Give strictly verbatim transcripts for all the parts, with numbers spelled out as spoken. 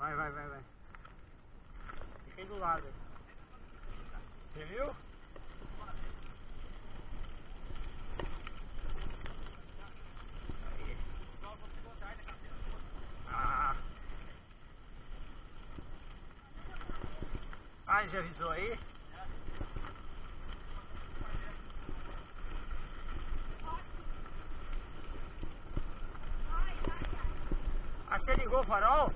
Vai, vai, vai, vai. Fiquei do lado. Você viu? Ah. Ah, já avisou aí? Ah, você ligou o farol?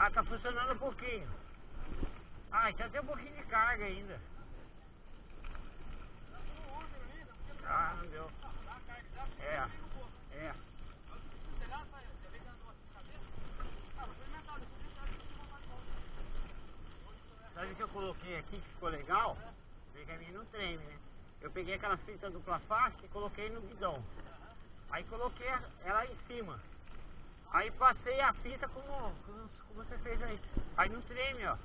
Ah, tá funcionando um pouquinho. Ah, então tem um pouquinho de carga ainda. Ah, não deu. É, é. Sabe o que eu coloquei aqui que ficou legal? Porque que a minha não treme, né? Eu peguei aquela fita dupla face e coloquei no guidão. Aí coloquei ela em cima. Aí passei a fita como, como você fez aí. Aí não treme, ó.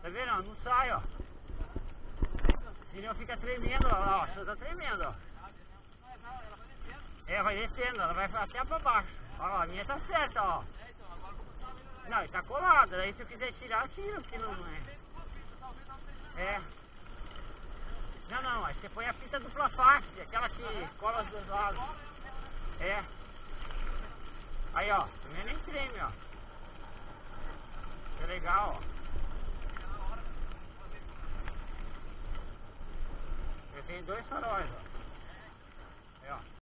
Tá vendo? Não sai, ó. O pneu fica tremendo, ó. Só tá tremendo, ó. É, vai descendo. Ela vai até pra baixo. Ó, a minha tá certa, ó. Não, tá colada. Aí se eu quiser tirar, eu tiro, porque não é. É. Não, não. Aí você põe a fita dupla face. Aquela que cola os dois lados. É. Aí ó, também nem treme, ó. Que legal, ó. Eu tenho dois faróis, ó.